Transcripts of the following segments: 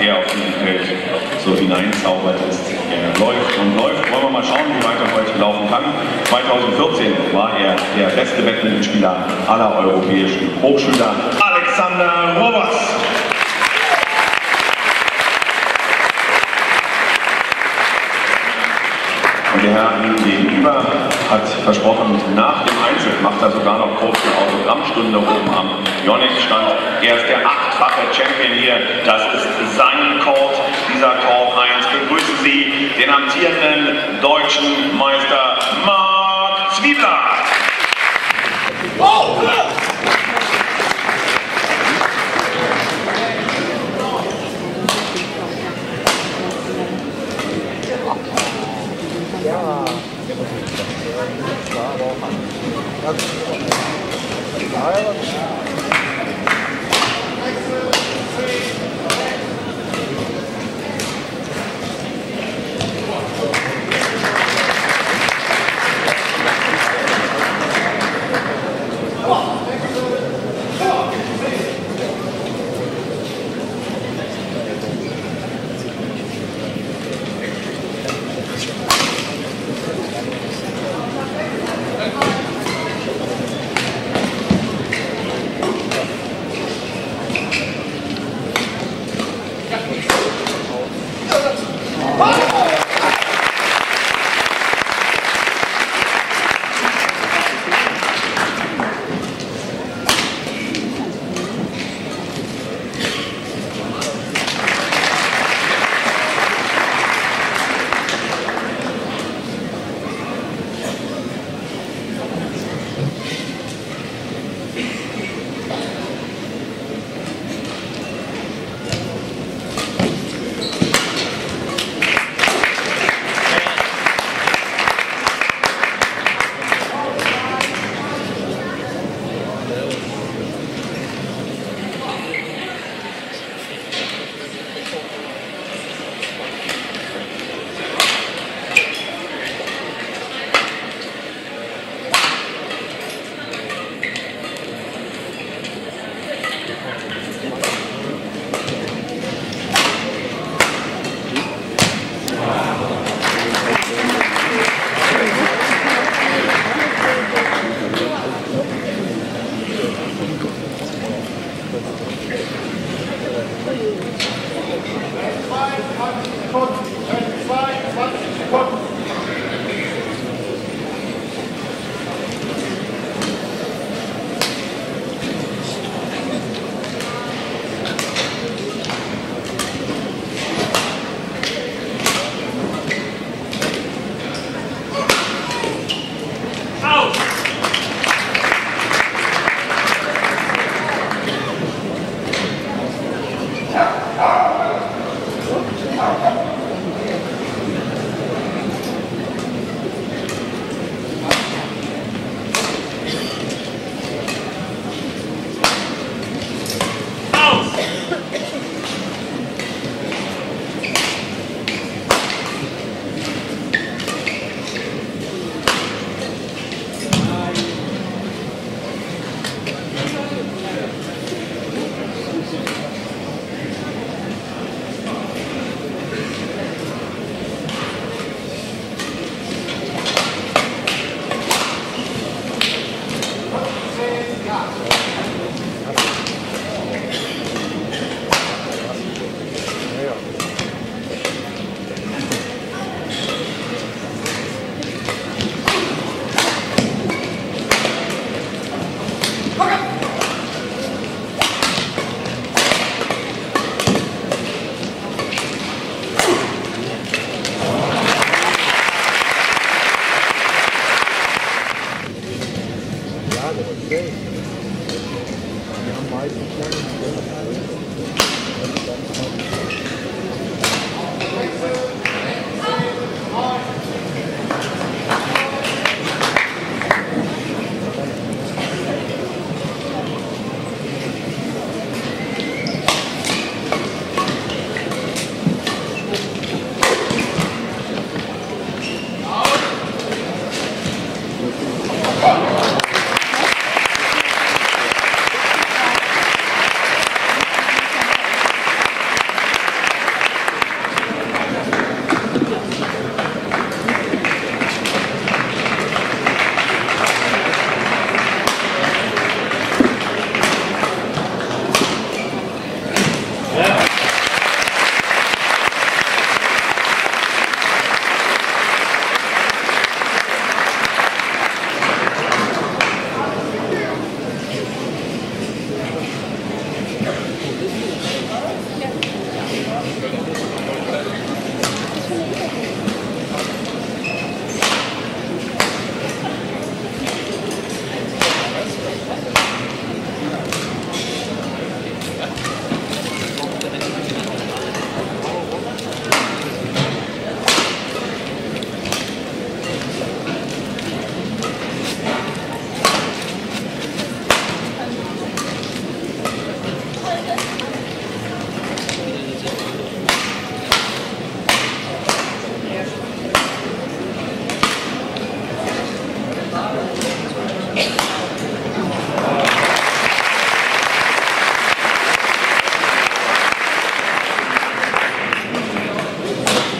der auf diesem Feld so hineinzaubert ist. Er läuft und läuft. Wollen wir mal schauen, wie weit er heute laufen kann. 2014 war er der beste Badmintonspieler aller europäischen Hochschüler. Alexander Roovers. Und der Herr gegenüber hat versprochen, nach dem Einzel macht er sogar noch kurz eine Autogrammstunde oben am Yonix-Stand. Er ist der 8-fache Champion hier. Das ist sein Court, dieser Court 1. Begrüßen Sie den amtierenden deutschen Meister Mark Zwiebler. Oh!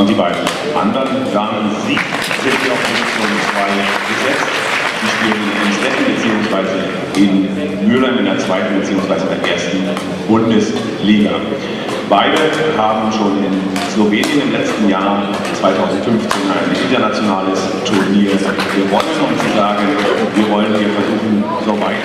Und die beiden anderen Damen, sie sind hier auf Position 2 gesetzt. Die spielen in Stetten bzw. in Mülheim in der zweiten bzw. der ersten Bundesliga. Beide haben schon in Slowenien im letzten Jahr 2015 ein internationales Turnier gewonnen und zu sagen, wir wollen hier versuchen, so weit.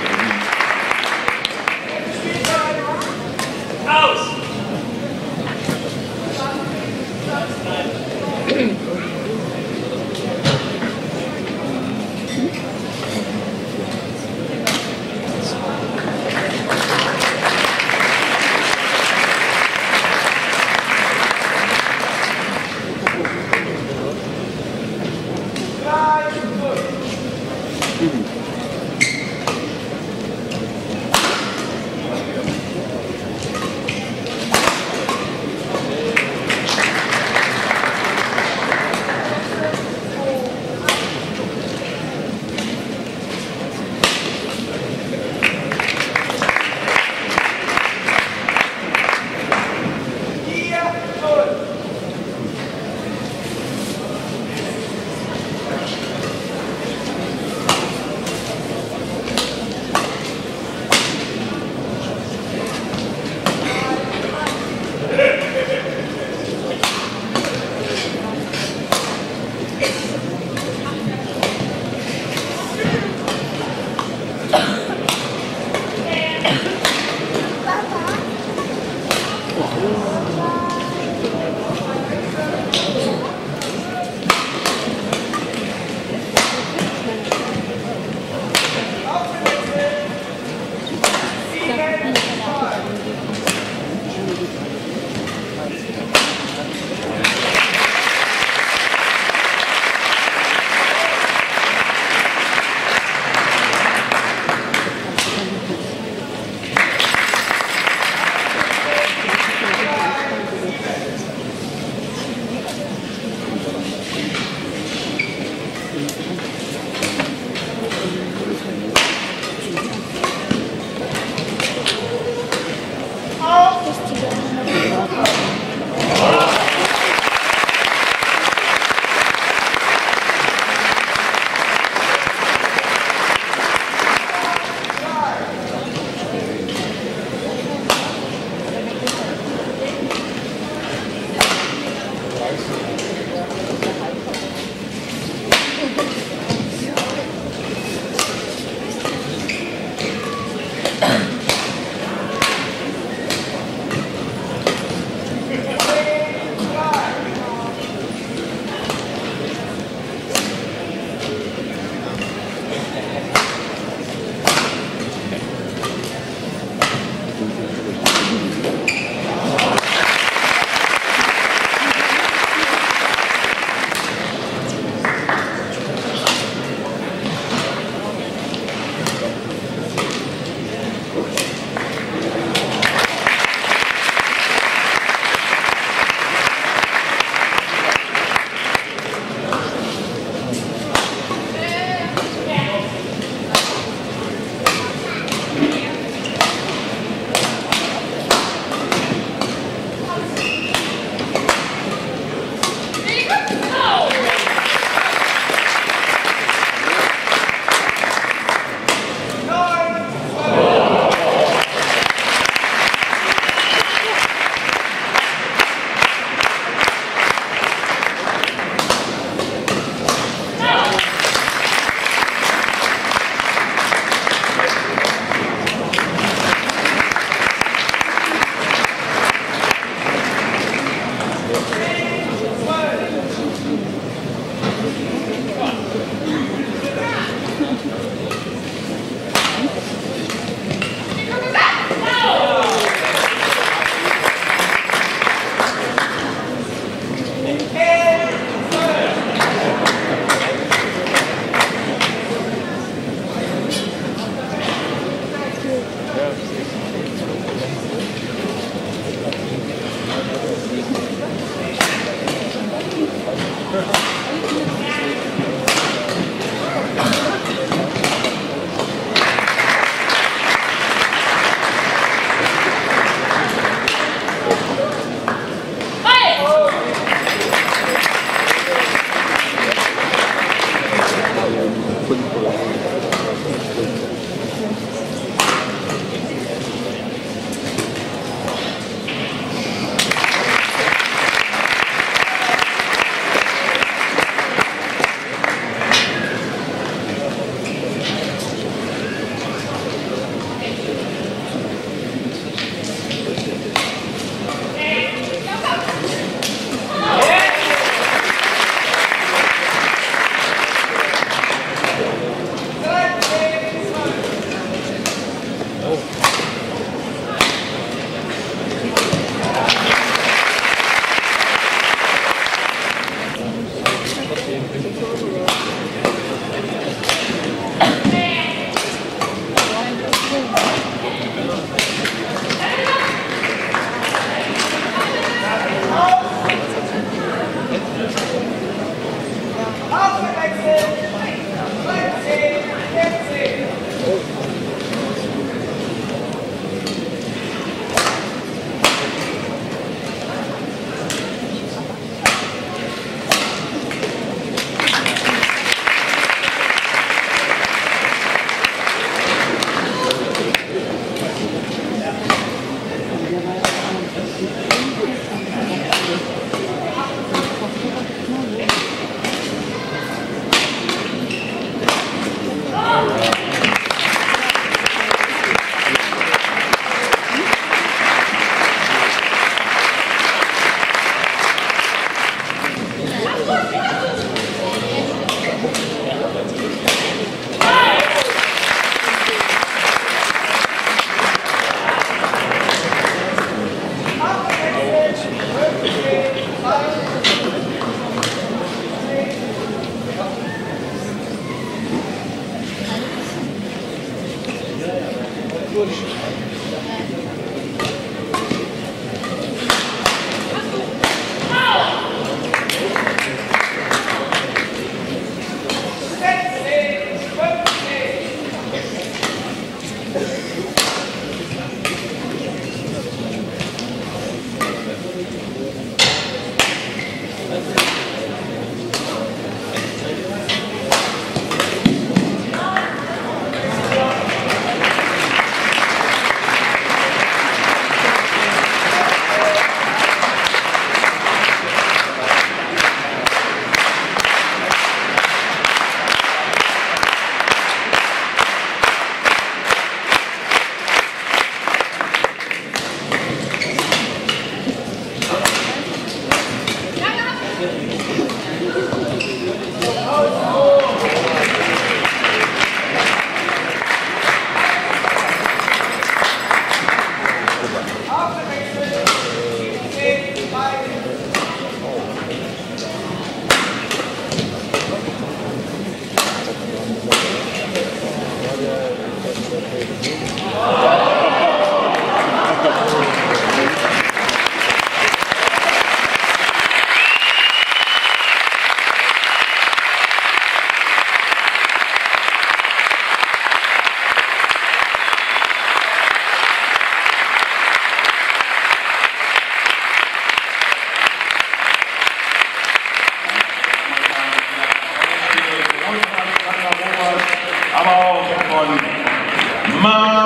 Mark.